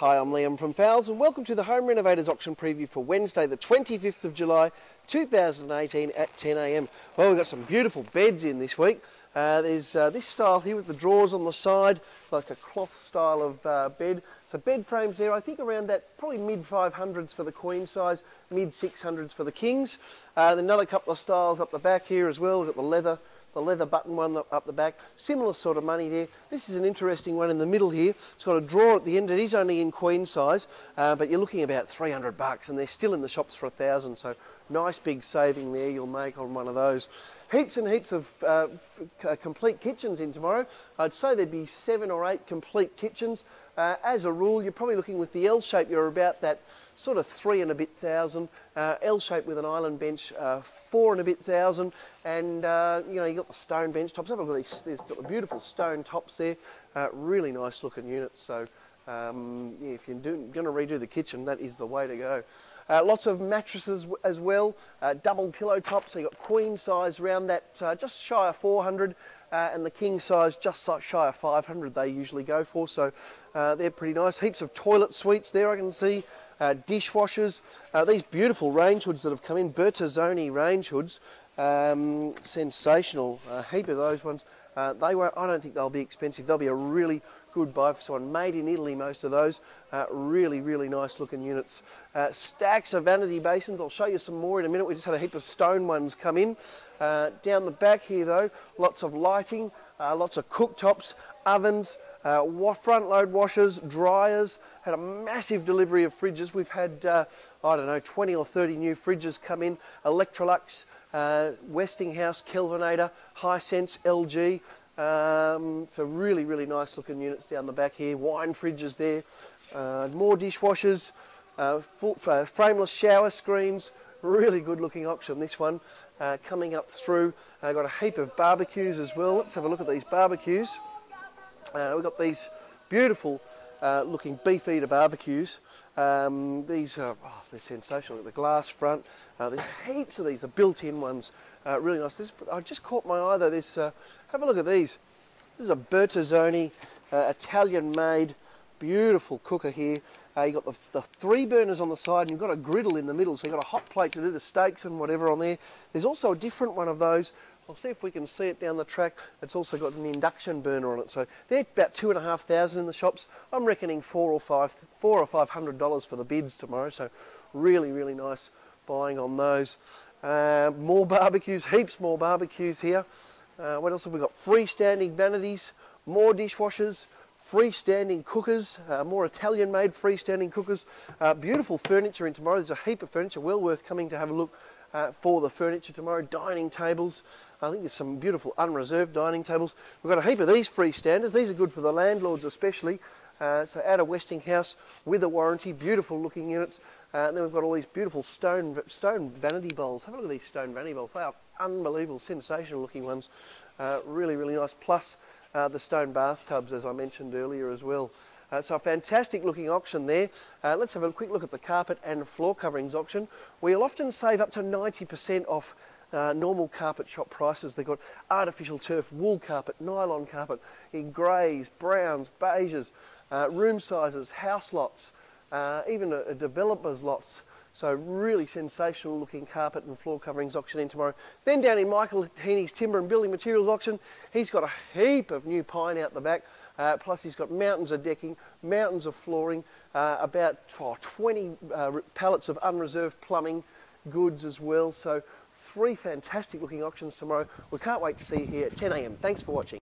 Hi, I'm Liam from Fowles and welcome to the Home Renovators Auction Preview for Wednesday the 25th of July 2018 at 10 a.m. Well, we've got some beautiful beds in this week. There's this style here with the drawers on the side, like a cloth style of bed. So bed frames there, I think around that, probably mid-500s for the queen size, mid-600s for the kings. Another couple of styles up the back here as well. We've got the leather button one up the back, similar sort of money there. This is an interesting one in the middle here. It's got a drawer at the end. It is only in queen size, but you're looking about 300 bucks, and they're still in the shops for 1,000, so nice big saving there you'll make on one of those. Heaps and heaps of complete kitchens in tomorrow. I'd say there'd be 7 or 8 complete kitchens. As a rule, you're probably looking with the L shape, you're about that sort of 3 and a bit thousand, L shape with an island bench, 4 and a bit thousand, and you know, you've got the stone bench tops. Have a look at these, they've got the beautiful stone tops there, really nice looking units. So yeah, if you're going to redo the kitchen, that is the way to go. Lots of mattresses as well, double pillow tops. So you've got queen size around that, just shy of 400, and the king size just shy of 500 they usually go for. So they're pretty nice. Heaps of toilet suites there I can see. Dishwashers, these beautiful range hoods that have come in, Bertazzoni range hoods, sensational, heap of those ones. They won't, I don't think they'll be expensive. They'll be a really good buy for someone. Made in Italy, most of those. Really, really nice looking units. Stacks of vanity basins. I'll show you some more in a minute. We just had a heap of stone ones come in. Down the back here though, lots of lighting, lots of cooktops, ovens, front load washers, dryers. Had a massive delivery of fridges. We've had, I don't know, 20 or 30 new fridges come in. Electrolux, Westinghouse, Kelvinator, Hisense, LG. So really, really nice looking units down the back here. Wine fridges there, more dishwashers, frameless shower screens. Really good looking auction, this one. Coming up through, got a heap of barbecues as well. Let's have a look at these barbecues. We've got these beautiful looking Beef Eater barbecues. These are, oh, they're sensational. The glass front, there's heaps of these, the built-in ones, really nice. This, I just caught my eye though, this, have a look at these. This is a Bertazzoni Italian-made, beautiful cooker here. You've got the 3 burners on the side and you've got a griddle in the middle, so you've got a hot plate to do the steaks and whatever on there. There's also a different one of those. I'll see if we can see it down the track. It's also got an induction burner on it, so they're about 2,500 in the shops. I'm reckoning $400 or $500 for the bids tomorrow, so really, really nice buying on those. More barbecues, heaps more barbecues here. What else have we got? Freestanding vanities, more dishwashers, freestanding cookers, more Italian-made freestanding cookers. Beautiful furniture in tomorrow. There's a heap of furniture, well worth coming to have a look. For the furniture tomorrow, dining tables. I think there's some beautiful unreserved dining tables. We've got a heap of these freestanders. These are good for the landlords especially. So out of Westinghouse with a warranty, beautiful looking units. And then we've got all these beautiful stone vanity bowls. Have a look at these stone vanity bowls. They are unbelievable, sensational looking ones. Really, really nice. Plus the stone bathtubs, as I mentioned earlier as well. So a fantastic looking auction there. Let's have a quick look at the carpet and floor coverings auction. We'll often save up to 90% off normal carpet shop prices. They've got artificial turf, wool carpet, nylon carpet in greys, browns, beiges, room sizes, house lots, even a developer's lots. So really sensational looking carpet and floor coverings auction in tomorrow. Then down in Michael Heaney's timber and building materials auction, he's got a heap of new pine out the back. Plus he's got mountains of decking, mountains of flooring, about 20 pallets of unreserved plumbing goods as well. So 3 fantastic looking auctions tomorrow. We can't wait to see you here at 10 a.m. Thanks for watching.